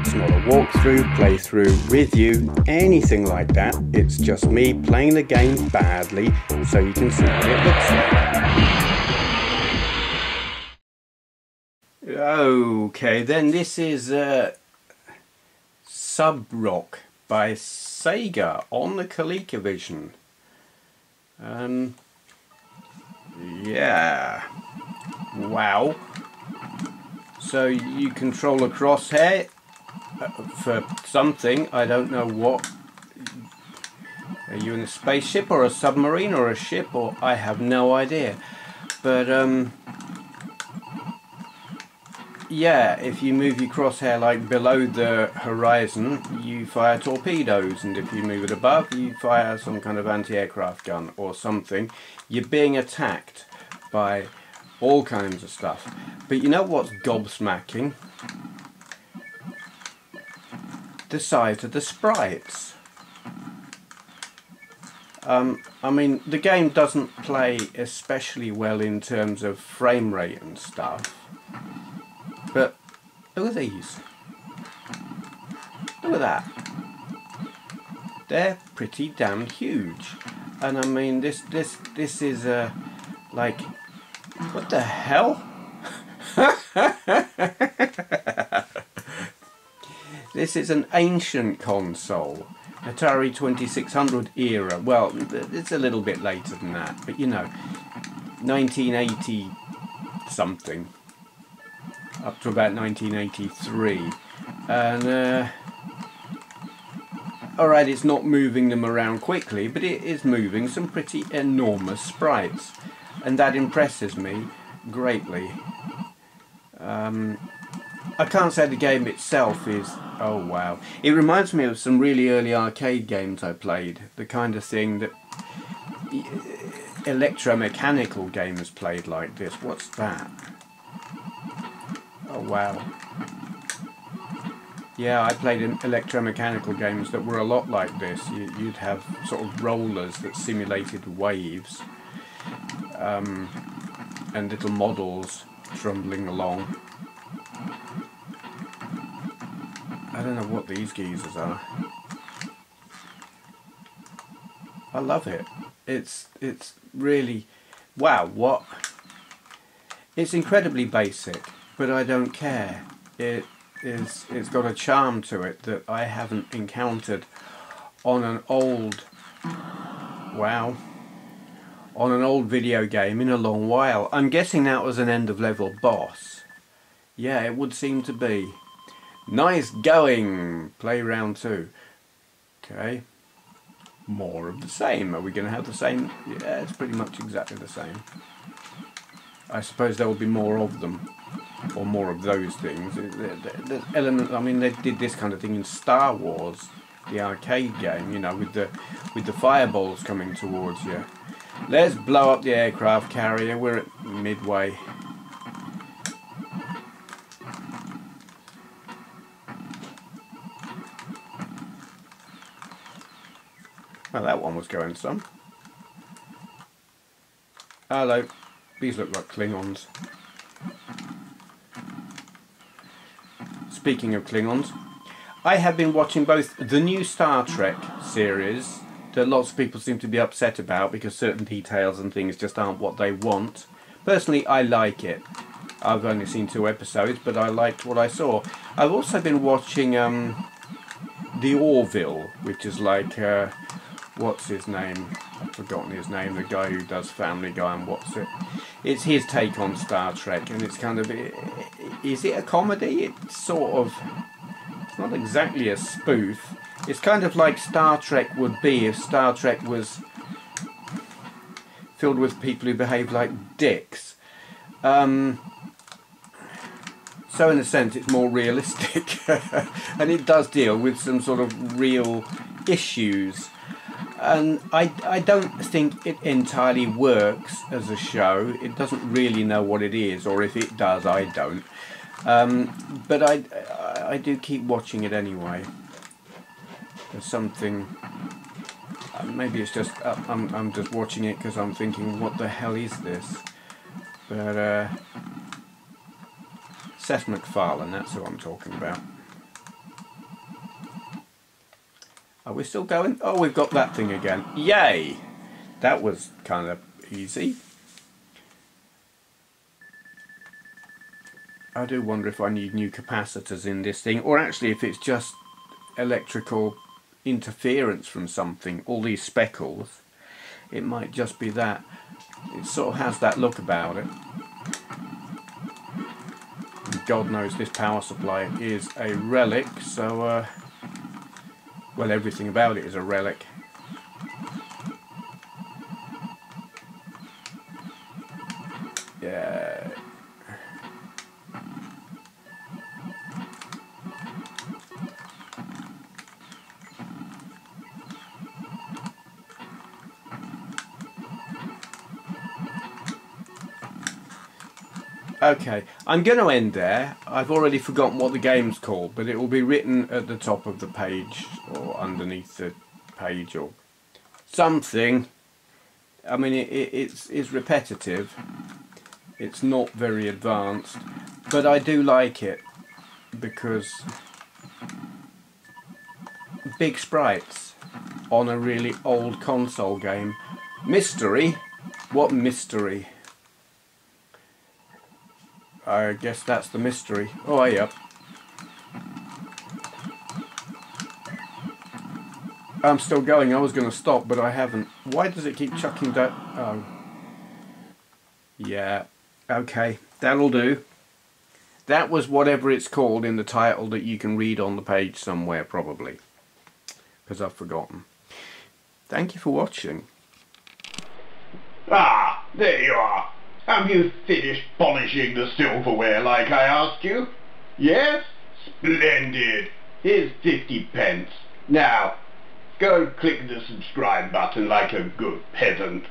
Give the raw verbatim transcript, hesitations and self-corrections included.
It's not a walkthrough, playthrough, review, anything like that. It's just me playing the game badly so you can see what it looks like. Okay, then this is uh, Subroc by Sega on the ColecoVision. Um, yeah, wow. So you control a crosshair for something, I don't know what. Are you in a spaceship or a submarine or a ship, or I have no idea. But um, yeah, if you move your crosshair like below the horizon, you fire torpedoes, and if you move it above, you fire some kind of anti-aircraft gun or something. You're being attacked by all kinds of stuff. But you know what's gobsmacking? The size of the sprites. Um, I mean, the game doesn't play especially well in terms of frame rate and stuff. But look at these. Look at that. They're pretty damn huge. And I mean, this this this is a uh, like. What the hell? This is an ancient console, Atari twenty-six hundred era. Well, it's a little bit later than that, but you know, nineteen eighty something, up to about nineteen eighty-three. And uh, alright, it's not moving them around quickly, but it is moving some pretty enormous sprites. And that impresses me greatly. Um, I can't say the game itself is... oh wow. It reminds me of some really early arcade games I played. The kind of thing that electromechanical gamers played like this. What's that? Oh wow. Yeah, I played in electromechanical games that were a lot like this. You'd have sort of rollers that simulated waves. Um, and little models trundling along. I don't know what these geezers are. I love it. It's it's really... wow, what? It's incredibly basic, but I don't care. It is, it's got a charm to it that I haven't encountered on an old... wow. on an old video game in a long while. I'm guessing that was an end of level boss. Yeah, it would seem to be. Nice going! Play round two. Okay. More of the same. Are we going to have the same? Yeah, it's pretty much exactly the same. I suppose there will be more of them. Or more of those things. There's elements, I mean, they did this kind of thing in Star Wars, the arcade game, you know, with the, with the fireballs coming towards you. Let's blow up the aircraft carrier. We're at midway. Well, that one was going some. Hello. These look like Klingons. Speaking of Klingons, I have been watching both the new Star Trek series that lots of people seem to be upset about because certain details and things just aren't what they want. Personally, I like it. I've only seen two episodes, but I liked what I saw. I've also been watching um, The Orville, which is like, uh, what's his name? I've forgotten his name, the guy who does Family Guy and what's it. It's his take on Star Trek, and it's kind of, is it a comedy? It's sort of, it's not exactly a spoof. It's kind of like Star Trek would be if Star Trek was filled with people who behave like dicks. Um, so in a sense it's more realistic and it does deal with some sort of real issues. And I, I don't think it entirely works as a show. It doesn't really know what it is, or if it does, I don't. Um, but I, I, I do keep watching it anyway. There's something, uh, maybe it's just, uh, I'm, I'm just watching it because I'm thinking, what the hell is this? But, uh, Seth MacFarlane, that's who I'm talking about. Are we still going? Oh, we've got that thing again. Yay! That was kind of easy. I do wonder if I need new capacitors in this thing, or actually if it's just electrical interference from something, all these speckles. It might just be that. It sort of has that look about it. And God knows this power supply is a relic, so uh, well, everything about it is a relic. Yeah. Okay, I'm going to end there. I've already forgotten what the game's called, but it will be written at the top of the page or underneath the page or something. I mean, it, it, it's, it's repetitive. It's not very advanced, but I do like it because big sprites on a really old console game. Mystery? What mystery? I guess that's the mystery. Oh, yep. I'm still going. I was going to stop, but I haven't. Why does it keep chucking that? Oh. Yeah. Okay. That'll do. That was whatever it's called in the title that you can read on the page somewhere, probably. Because I've forgotten. Thank you for watching. Ah, there you are. Have you finished polishing the silverware like I asked you? Yes? Splendid! Here's fifty pence. Now, go and click the subscribe button like a good peasant.